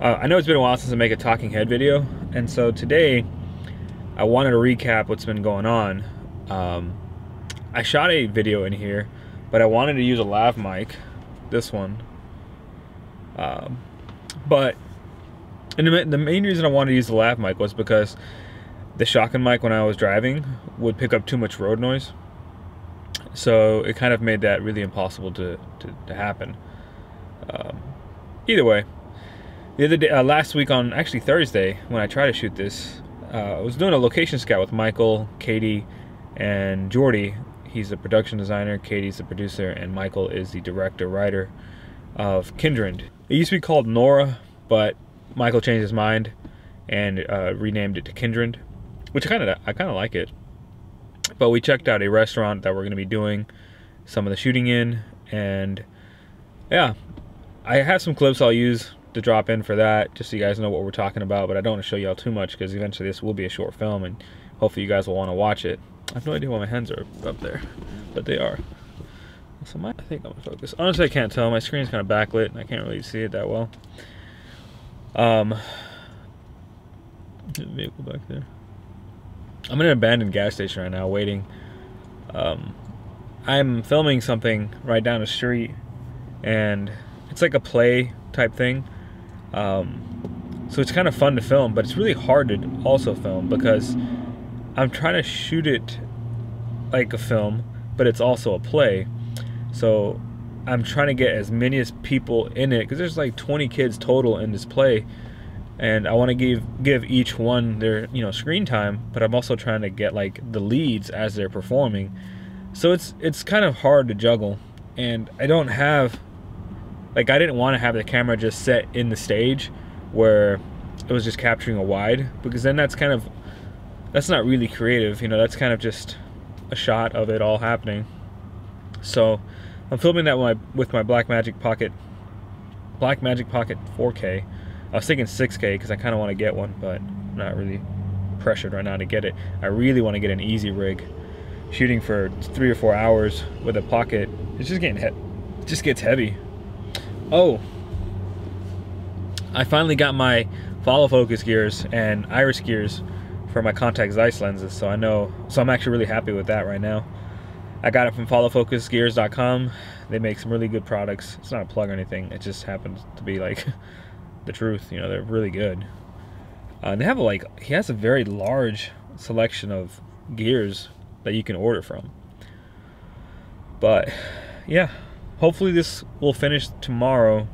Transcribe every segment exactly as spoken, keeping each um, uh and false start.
Uh, I know it's been a while since I make a talking head video, and so today I wanted to recap what's been going on. Um, I shot a video in here, but I wanted to use a lav mic, this one. Um, but and the, the main reason I wanted to use the lav mic was because the shotgun mic when I was driving would pick up too much road noise. So it kind of made that really impossible to, to, to happen. Um, either way, the other day, uh, last week on actually Thursday, when I tried to shoot this, uh, I was doing a location scout with Michael, Katie, and Jordy. He's the production designer, Katie's the producer, and Michael is the director, writer of Kindred. It used to be called Nora, but Michael changed his mind and uh, renamed it to Kindred, which kind of I kind of like it. But we checked out a restaurant that we're going to be doing some of the shooting in, and yeah, I have some clips I'll use to drop in for that, just so you guys know what we're talking about. But I don't want to show y'all too much because eventually this will be a short film, and hopefully you guys will want to watch it. I have no idea why my hands are up there, but they are. So my, I think I'm gonna focus. Honestly, I can't tell. My screen's kind of backlit, and I can't really see it that well. Um, vehicle back there. I'm in an abandoned gas station right now, waiting. Um, I'm filming something right down the street, and it's like a play type thing. Um, so it's kind of fun to film, but it's really hard to also film because I'm trying to shoot it like a film, but it's also a play. So I'm trying to get as many as people in it, because there's like twenty kids total in this play, and I want to give give each one their, you know, screen time, but I'm also trying to get like the leads as they're performing. So it's it's kind of hard to juggle, and I don't have, like, I didn't want to have the camera just set in the stage where it was just capturing a wide, because then that's kind of, that's not really creative, you know, that's kind of just a shot of it all happening. So I'm filming that with my, with my Blackmagic Pocket, Blackmagic Pocket four K. I was thinking six K because I kind of want to get one, but I'm not really pressured right now to get it. I really want to get an easy rig. Shooting for three or four hours with a pocket, it's just getting hit. It just gets heavy. Oh, I finally got my follow focus gears and iris gears for my contact Zeiss lenses. So I know. So I'm actually really happy with that right now. I got it from follow focus gears dot com. They make some really good products. It's not a plug or anything. It just happens to be like the truth. You know, they're really good. Uh, and they have a, like, he has a very large selection of gears that you can order from. But yeah, hopefully this will finish tomorrow.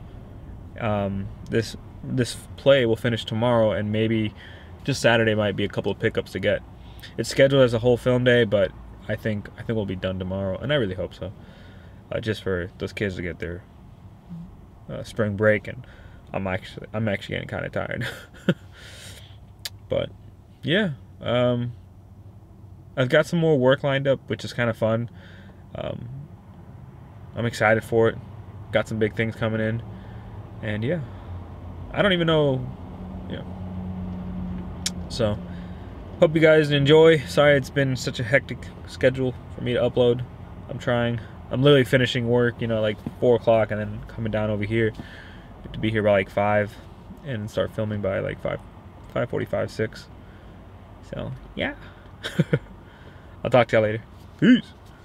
Um, this this play will finish tomorrow, and maybe just Saturday might be a couple of pickups to get. It's scheduled as a whole film day, but I think I think we'll be done tomorrow, and I really hope so. Uh, just for those kids to get their uh, spring break, and I'm actually I'm actually getting kind of tired. But yeah, um, I've got some more work lined up, which is kind of fun. Um, I'm excited for it. Got some big things coming in, and yeah, I don't even know, you know. So. Hope you guys enjoy. Sorry it's been such a hectic schedule for me to upload. I'm trying. I'm literally finishing work, you know, like four o'clock, and then coming down over here to be here by like five and start filming by like five, five forty-five, six. So, yeah. I'll talk to y'all later. Peace.